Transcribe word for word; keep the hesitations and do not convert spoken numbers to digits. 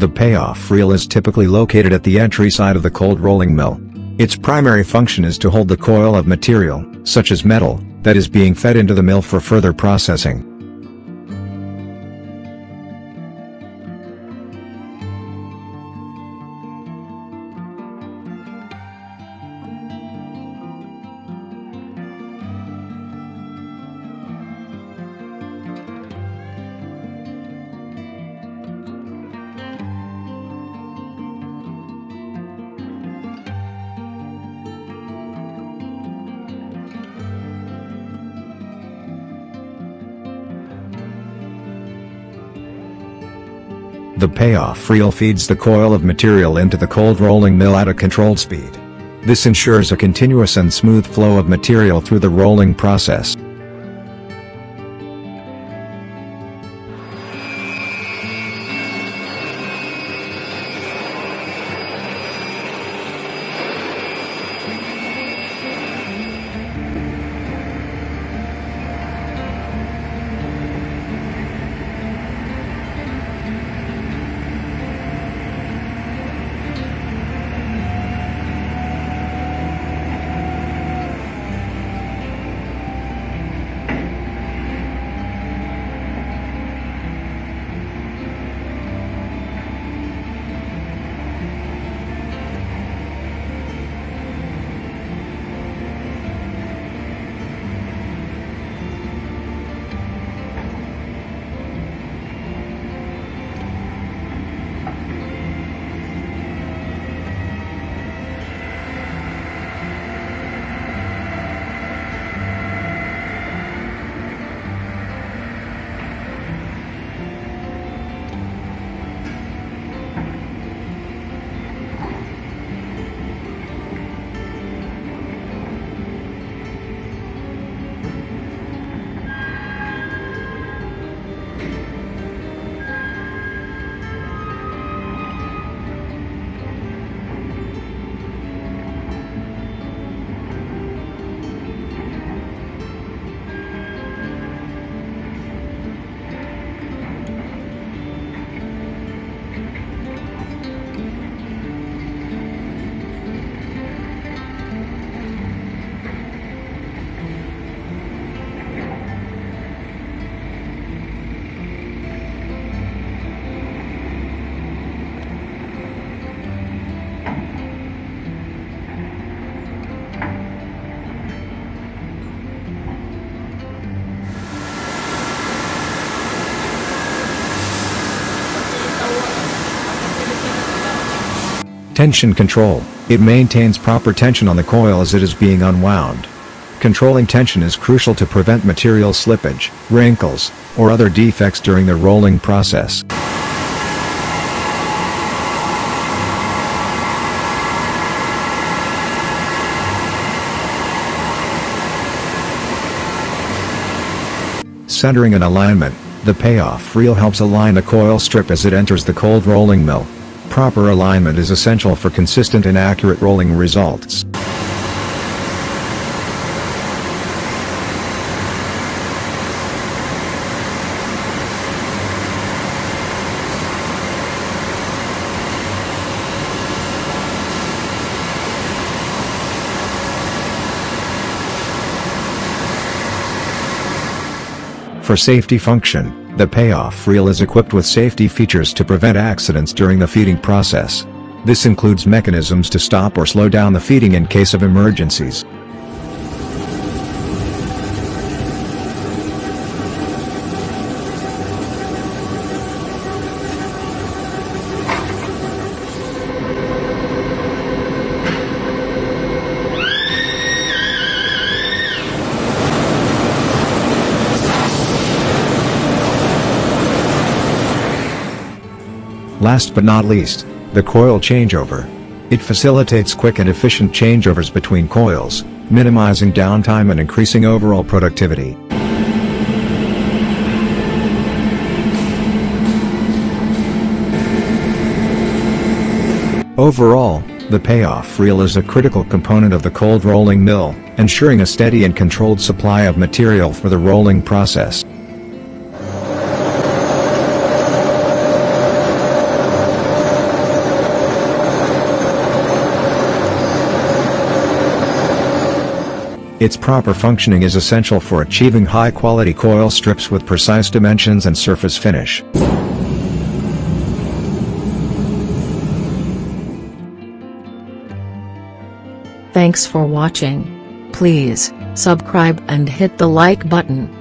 The payoff reel is typically located at the entry side of the cold rolling mill. Its primary function is to hold the coil of material, such as metal, that is being fed into the mill for further processing. The payoff reel feeds the coil of material into the cold rolling mill at a controlled speed. This ensures a continuous and smooth flow of material through the rolling process. Tension control. It maintains proper tension on the coil as it is being unwound. Controlling tension is crucial to prevent material slippage, wrinkles, or other defects during the rolling process. Centering and alignment. The payoff reel helps align a coil strip as it enters the cold rolling mill. Proper alignment is essential for consistent and accurate rolling results. For safety function. The payoff reel is equipped with safety features to prevent accidents during the feeding process. This includes mechanisms to stop or slow down the feeding in case of emergencies. Last but not least, the coil changeover. It facilitates quick and efficient changeovers between coils, minimizing downtime and increasing overall productivity. Overall, the payoff reel is a critical component of the cold rolling mill, ensuring a steady and controlled supply of material for the rolling process. Its proper functioning is essential for achieving high-quality coil strips with precise dimensions and surface finish. Thanks for watching. Please subscribe and hit the like button.